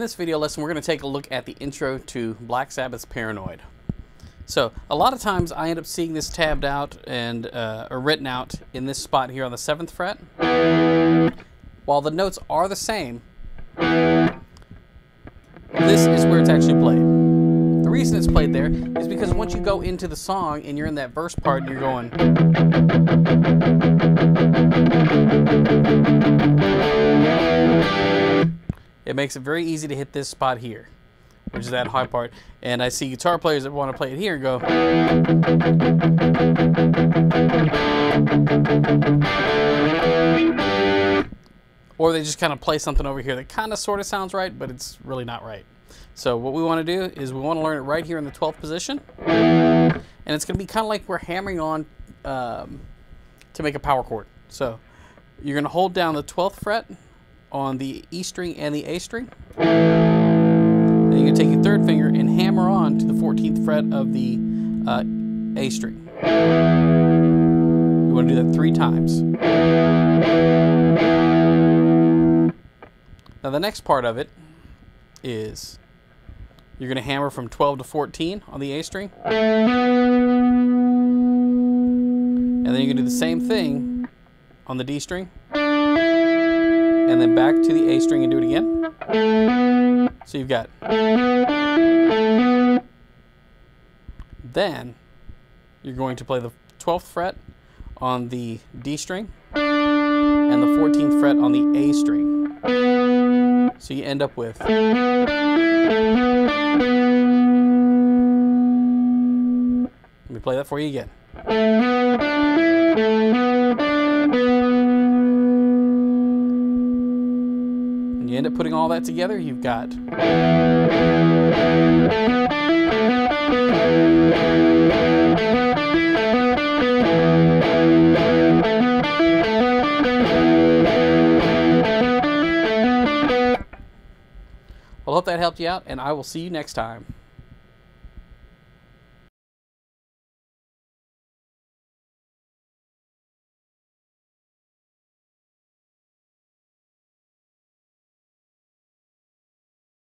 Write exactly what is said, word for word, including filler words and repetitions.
this video lesson, we're going to take a look at the intro to Black Sabbath's Paranoid. So a lot of times I end up seeing this tabbed out and uh, or written out in this spot here on the seventh fret. While the notes are the same, this is where it's actually played. The reason it's played there is because once you go into the song and you're in that verse part and you're going, it makes it very easy to hit this spot here, which is that high part. And I see guitar players that want to play it here and go. Or they just kind of play something over here that kind of sort of sounds right, but it's really not right. So what we want to do is we want to learn it right here in the twelfth position. And it's going to be kind of like we're hammering on um, to make a power chord. So you're going to hold down the twelfth fret on the E string and the A string. Take your third finger and hammer on to the fourteenth fret of the uh, A string. You want to do that three times. Now the next part of it is you're going to hammer from twelve to fourteen on the A string. And then you're going to do the same thing on the D string. And then back to the A string and do it again. So you've got. Then you're going to play the twelfth fret on the D string and the fourteenth fret on the A string. So you end up with. Let me play that for you again. You end up putting all that together, you've got. Well, I hope that helped you out, and I will see you next time.